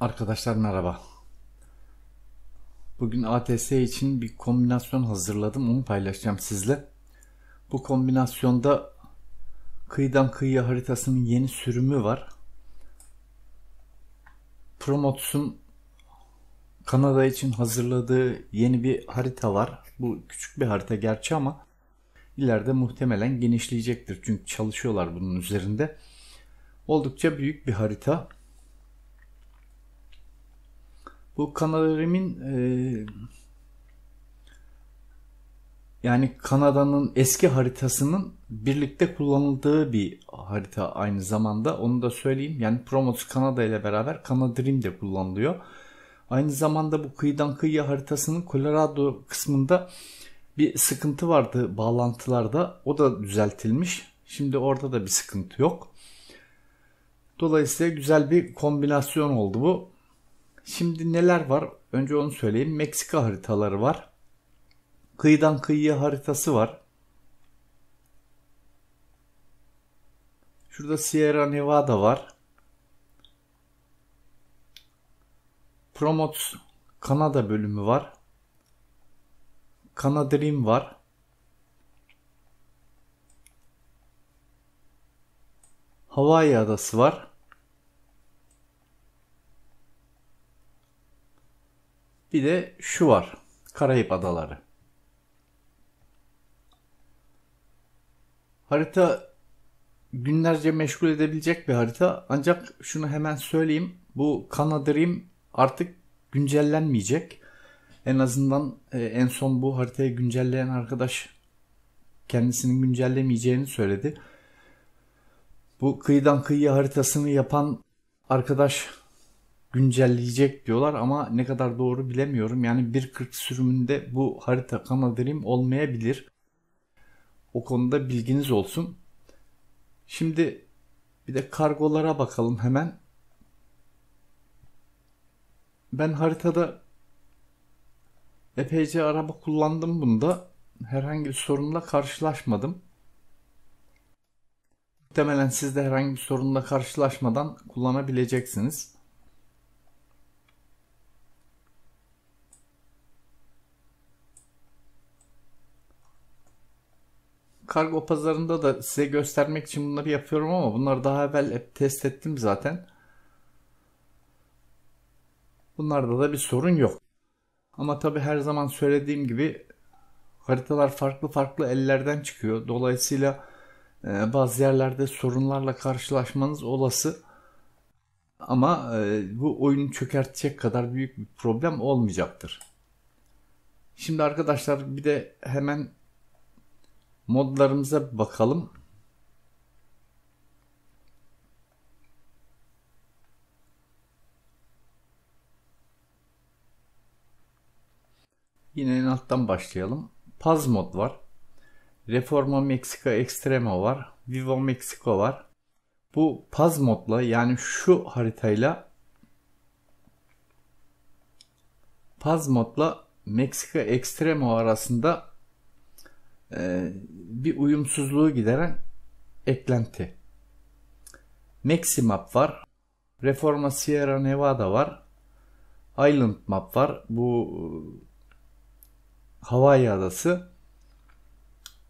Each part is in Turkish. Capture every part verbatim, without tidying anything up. Arkadaşlar merhaba. Bugün A T S için bir kombinasyon hazırladım. Onu paylaşacağım sizle. Bu kombinasyonda kıyıdan kıyıya haritasının yeni sürümü var. Promods'un Kanada için hazırladığı yeni bir harita var. Bu küçük bir harita gerçi ama ileride muhtemelen genişleyecektir. Çünkü çalışıyorlar bunun üzerinde. Oldukça büyük bir harita. Bu Canada Dream'in e, yani Kanada'nın eski haritasının birlikte kullanıldığı bir harita aynı zamanda. Onu da söyleyeyim. Yani Promods Kanada ile beraber Canada Dream de kullanılıyor. Aynı zamanda bu kıyıdan kıyıya haritasının Colorado kısmında bir sıkıntı vardı bağlantılarda. O da düzeltilmiş. Şimdi orada da bir sıkıntı yok. Dolayısıyla güzel bir kombinasyon oldu bu. Şimdi neler var? Önce onu söyleyeyim. Meksika haritaları var. Kıyıdan kıyıya haritası var. Şurada Sierra Nevada var. Promods Kanada bölümü var. Canada Dream var. Hawaii adası var. Bir de şu var. Karayip Adaları. Harita günlerce meşgul edebilecek bir harita. Ancak şunu hemen söyleyeyim. Bu Canada Dream artık güncellenmeyecek. En azından en son bu haritayı güncelleyen arkadaş kendisini güncellemeyeceğini söyledi. Bu kıyıdan kıyıya haritasını yapan arkadaş güncelleyecek diyorlar ama ne kadar doğru bilemiyorum. Yani bir nokta kırk sürümünde bu harita Canada Dream olmayabilir. O konuda bilginiz olsun. Şimdi bir de kargolara bakalım hemen. Ben haritada epeyce araba kullandım bunda. Herhangi bir sorunla karşılaşmadım. Muhtemelen siz de herhangi bir sorunla karşılaşmadan kullanabileceksiniz. Kargo pazarında da size göstermek için bunları yapıyorum ama bunları daha evvel hep test ettim zaten. Bunlarda da bir sorun yok. Ama tabi her zaman söylediğim gibi haritalar farklı farklı ellerden çıkıyor. Dolayısıyla bazı yerlerde sorunlarla karşılaşmanız olası. Ama bu oyunu çökertecek kadar büyük bir problem olmayacaktır. Şimdi arkadaşlar bir de hemen modlarımıza bir bakalım. Yine en alttan başlayalım. Paz Mod var. Reforma Mexico Extremo var. Vivo Mexico var. Bu Paz Mod'la yani şu haritayla Paz Mod'la Mexico Extremo arasında bir uyumsuzluğu gideren eklenti. Mexssimap var. Reforma Sierra Nevada var. Island map var. Bu Hawaii adası.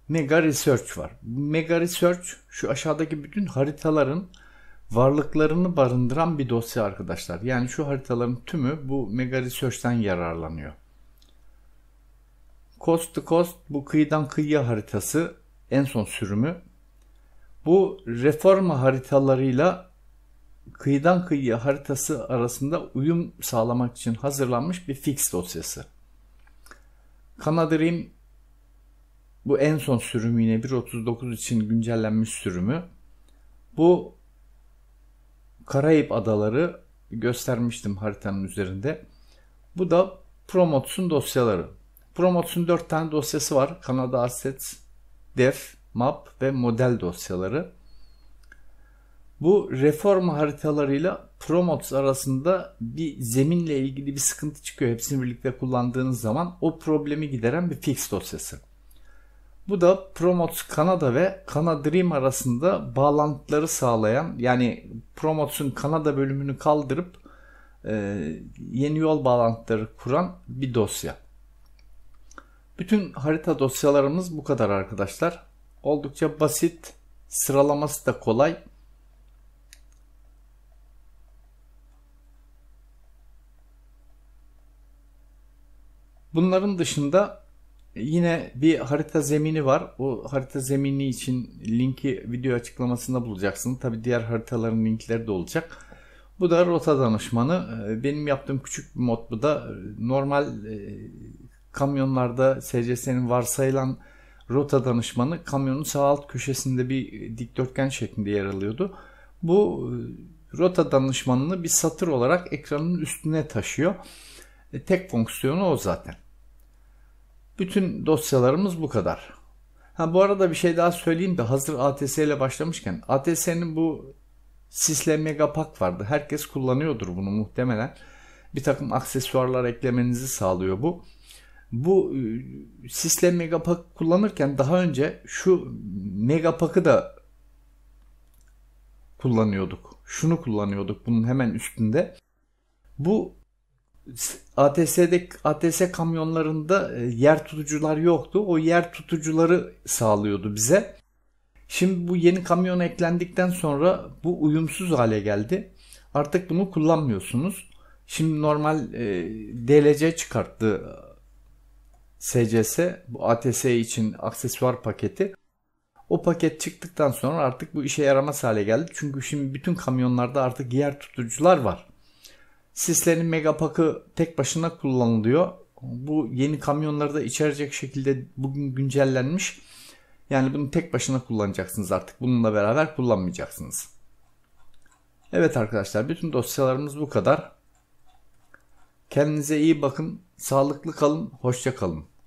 Mega Research var. Mega Research şu aşağıdaki bütün haritaların varlıklarını barındıran bir dosya arkadaşlar. Yani şu haritaların tümü bu Mega Research'ten yararlanıyor. Coast to Coast bu kıyıdan kıyıya haritası en son sürümü. Bu reforma haritalarıyla kıyıdan kıyıya haritası arasında uyum sağlamak için hazırlanmış bir fix dosyası. Canada Dream bu en son sürümü yine bir nokta otuz dokuz için güncellenmiş sürümü. Bu Karayip Adaları göstermiştim haritanın üzerinde. Bu da Promods'un dosyaları. Promods'un dört tane dosyası var. Canada Assets, Def, Map ve Model dosyaları. Bu reforma haritalarıyla Promods arasında bir zeminle ilgili bir sıkıntı çıkıyor. Hepsini birlikte kullandığınız zaman o problemi gideren bir fix dosyası. Bu da Promods Kanada ve Canada Dream arasında bağlantıları sağlayan yani Promods'un Kanada bölümünü kaldırıp e, yeni yol bağlantıları kuran bir dosya. Bütün harita dosyalarımız bu kadar arkadaşlar. Oldukça basit, sıralaması da kolay. Bunların dışında yine bir harita zemini var. O harita zemini için linki video açıklamasında bulacaksınız. Tabi diğer haritaların linkleri de olacak. Bu da Rota Danışmanı. Benim yaptığım küçük bir mod bu da. Normal e, kamyonlarda S C S'nin varsayılan Rota Danışmanı kamyonun sağ alt köşesinde bir dikdörtgen şeklinde yer alıyordu. Bu Rota Danışmanını bir satır olarak ekranın üstüne taşıyor. Tek fonksiyonu o zaten. Bütün dosyalarımız bu kadar. Ha, bu arada bir şey daha söyleyeyim de hazır A T S ile başlamışken. A T S'nin bu sisle megapak vardı. Herkes kullanıyordur bunu muhtemelen. Bir takım aksesuarlar eklemenizi sağlıyor bu. Bu sisle megapak kullanırken daha önce şu megapakı da kullanıyorduk. Şunu kullanıyorduk bunun hemen üstünde. Bu A T S'de A T S kamyonlarında yer tutucular yoktu. O yer tutucuları sağlıyordu bize. Şimdi bu yeni kamyon eklendikten sonra bu uyumsuz hale geldi. Artık bunu kullanmıyorsunuz. Şimdi normal e, D L C çıkarttı S C S bu A T S için aksesuar paketi. O paket çıktıktan sonra artık bu işe yaramaz hale geldi. Çünkü şimdi bütün kamyonlarda artık yer tutucular var. Sislerin megapakı tek başına kullanılıyor. Bu yeni kamyonları da içerecek şekilde bugün güncellenmiş. Yani bunu tek başına kullanacaksınız artık. Bununla beraber kullanmayacaksınız. Evet arkadaşlar, bütün dosyalarımız bu kadar. Kendinize iyi bakın. Sağlıklı kalın. Hoşça kalın.